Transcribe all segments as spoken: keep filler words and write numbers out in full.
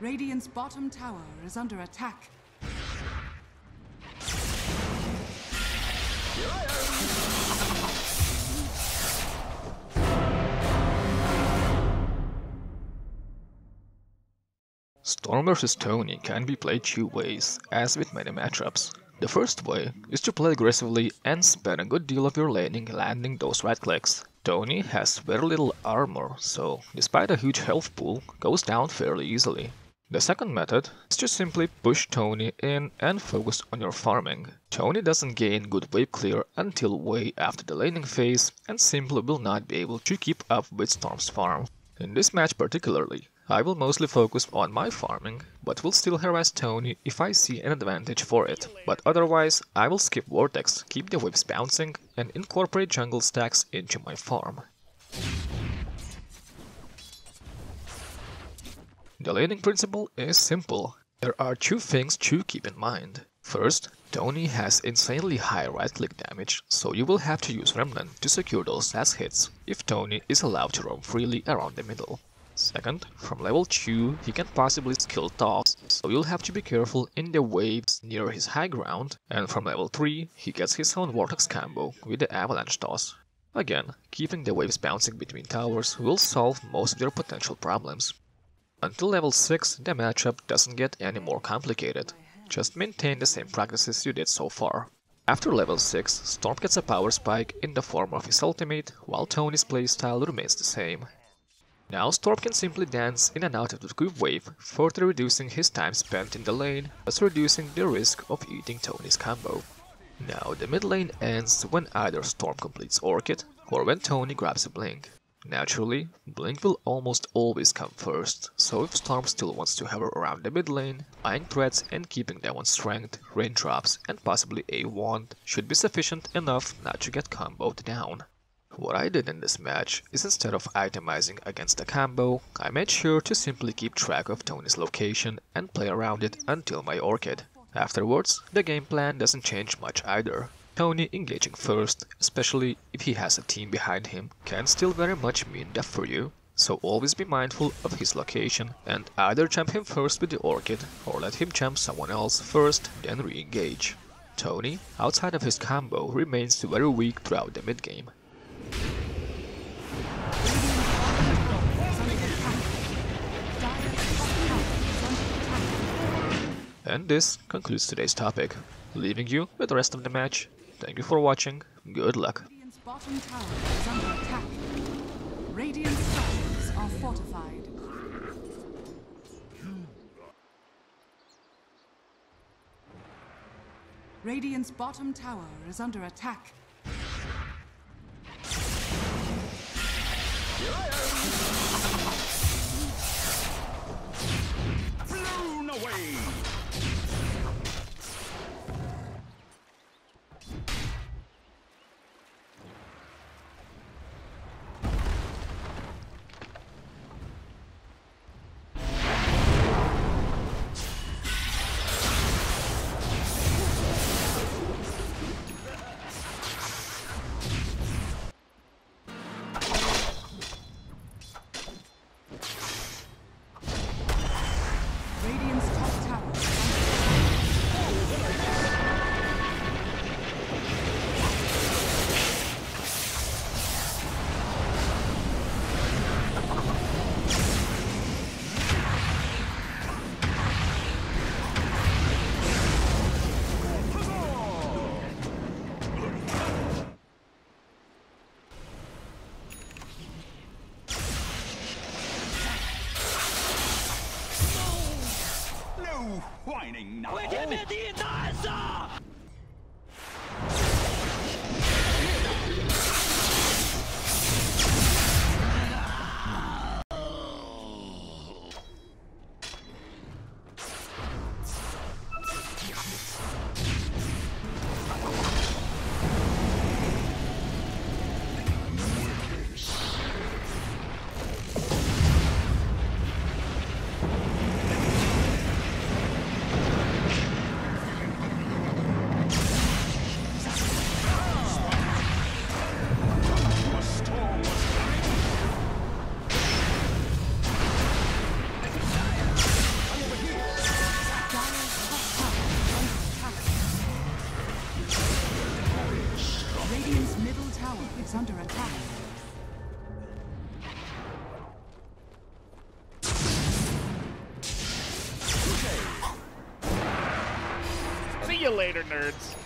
Radiant's bottom tower is under attack. Storm versus. Tony can be played two ways, as with many matchups. The first way is to play aggressively and spend a good deal of your laning landing those right clicks. Tony has very little armor, so despite a huge health pool, goes down fairly easily. The second method is to simply push Tony in and focus on your farming. Tony doesn't gain good wave clear until way after the laning phase and simply will not be able to keep up with Storm's farm. In this match particularly, I will mostly focus on my farming, but will still harass Tony if I see an advantage for it. But otherwise, I will skip Vortex, keep the whips bouncing, and incorporate jungle stacks into my farm. The laning principle is simple. There are two things to keep in mind. First, Tony has insanely high right-click damage, so you will have to use Remnant to secure those last hits, if Tony is allowed to roam freely around the middle. Second, from level two, he can possibly skill Toss, so you'll have to be careful in the waves near his high ground, and from level three, he gets his own Vortex combo with the Avalanche Toss. Again, keeping the waves bouncing between towers will solve most of their potential problems. Until level six, the matchup doesn't get any more complicated, just maintain the same practices you did so far. After level six, Storm gets a power spike in the form of his ultimate, while Tony's playstyle remains the same. Now Storm can simply dance in and out of the cube wave, further reducing his time spent in the lane, thus reducing the risk of eating Tony's combo. Now the mid lane ends when either Storm completes Orchid or when Tony grabs a Blink. Naturally, Blink will almost always come first, so if Storm still wants to hover around the mid lane, eyeing threats and keeping them on strength, raindrops and possibly a wand should be sufficient enough not to get comboed down. What I did in this match is instead of itemizing against a combo, I made sure to simply keep track of Tony's location and play around it until my Orchid. Afterwards, the game plan doesn't change much either. Tony engaging first, especially if he has a team behind him, can still very much mean death for you, so always be mindful of his location and either jump him first with the Orchid or let him jump someone else first, then re-engage. Tony, outside of his combo, remains very weak throughout the mid-game. And this concludes today's topic, leaving you with the rest of the match. Thank you for watching, good luck. Radiant's bottom tower is under attack. Radiant's structures are fortified. Radiant's bottom tower is under attack. Blown away! Whining now. you later, nerds.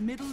Middle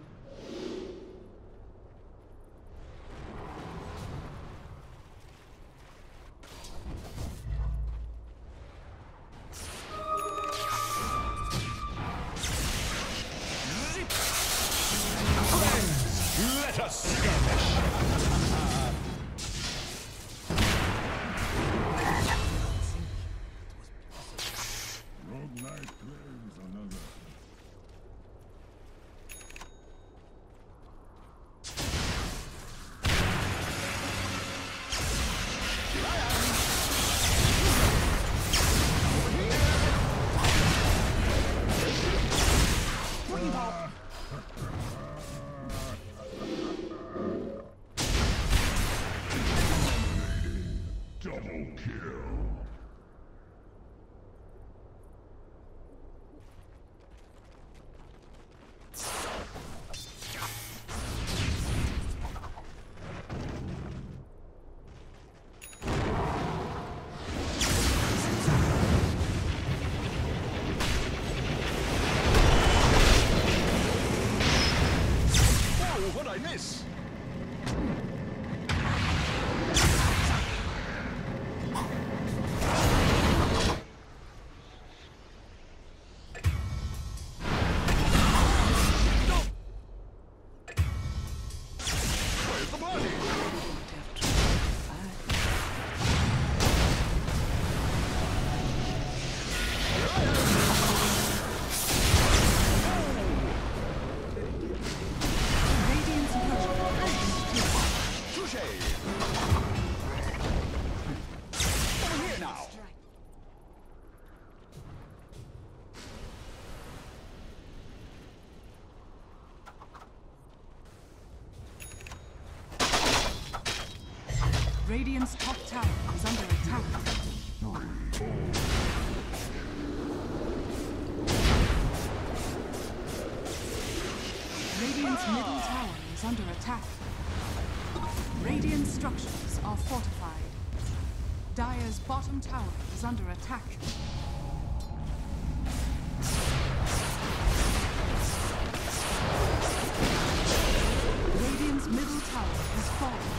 Radiant's top tower is under attack. Radiant's middle tower is under attack. Radiant structures are fortified. Dire's bottom tower is under attack. Radiant's middle tower has fallen.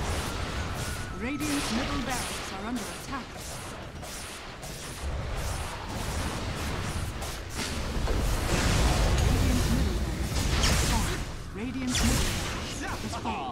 Radiant's middle barracks are under attack. Radiant middle barrage is falling.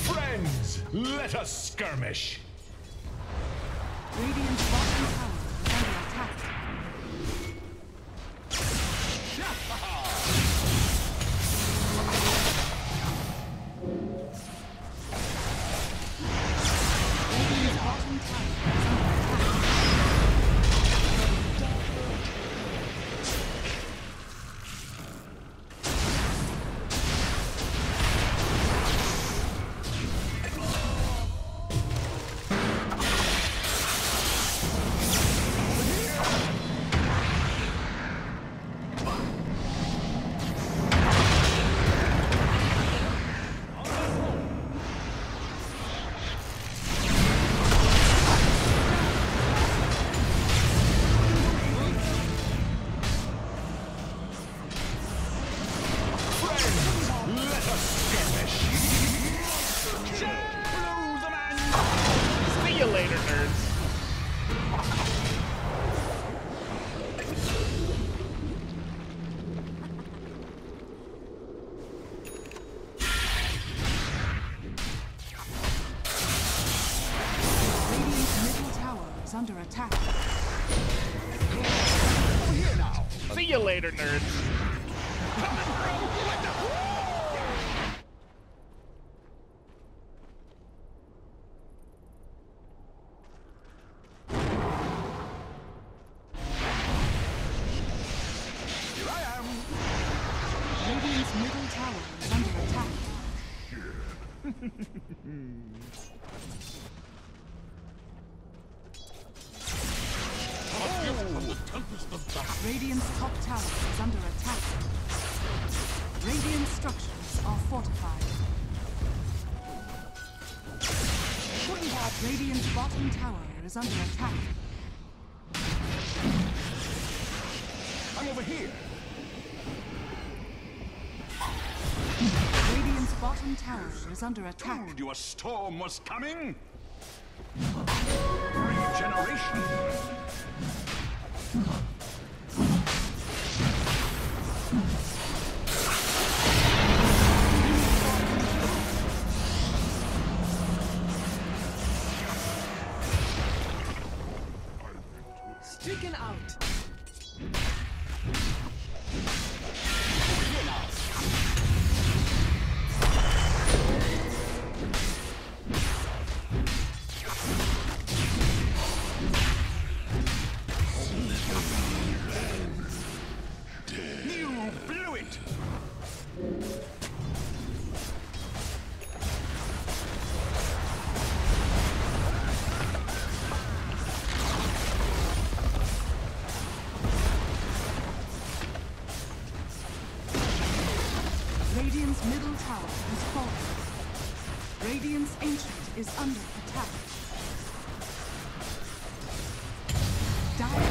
Friends, let us skirmish. Stupendous. Let us skirmish! Radiant's bottom tower is under attack. Radiant's bottom tower is under under attack. Over here now. See you later, nerds. Come on, bro. What the? Here I am. Radiant's middle tower is under attack. Sure. Radiant's top tower is under attack. Radiant structures are fortified. Radiant's bottom tower is under attack. I'm over here. Radiant's bottom tower is under attack. Told you a storm was coming. generation. Radiant's middle tower is falling. Radiant's ancient is under attack. Dire